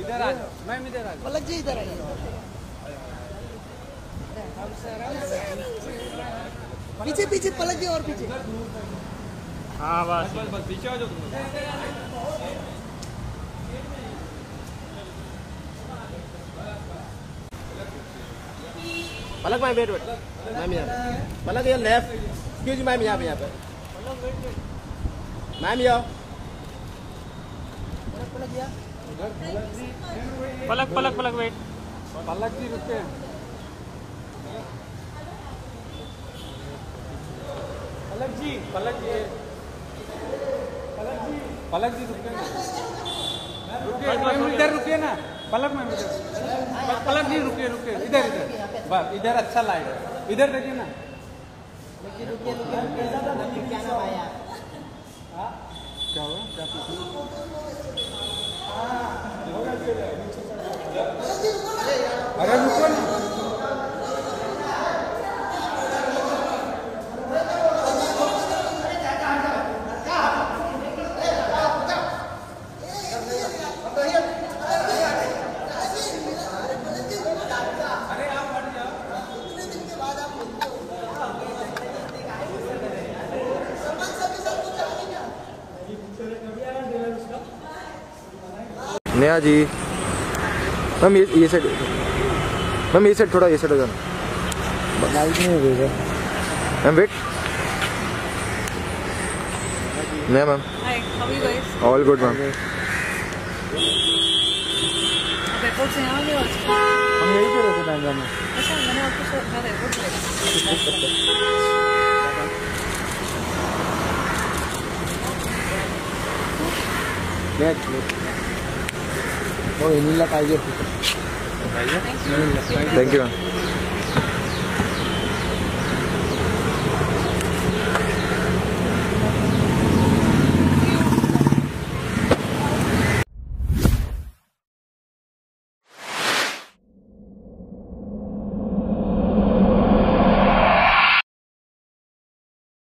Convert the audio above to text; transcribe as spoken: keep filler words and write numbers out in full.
इधर आ जाओ, मैम इधर आ जाओ, पलक जी इधर आइए, पीछे पीछे पलक जी और पीछे। हाँ बस बस बस पीछे आ जाओ तुम। Palak ma'am wait wait ma'am यहाँ पलक ये लेफ्ट एक्सक्यूज मैम यहाँ पे यहाँ पे मैम यहाँ पलक पलक पलक वेट पलक जी रुकते हैं पलक जी पलक जी पलक जी पलक जी रुकते हैं रुके रुके ना पलक मैम इधर पलक जी रुके रुके इधर इधर बस इधर अच्छा लाएगा इधर देखिए ना क्या हुआ क्या अरे रुको ना नया जी मैम ये ये सेट मैम ये सेट थोड़ा ये सेट हो जाना लाइट नहीं होगा मैम वेट नया ma'am hi how you guys all good ma'am airport से यहाँ नहीं हो हम यहीं पे रहते हैं जाने अच्छा मैंने आपको शो कहा एयरपोर्ट नेक्स्ट वो इनिला पाइजे थैंक यू।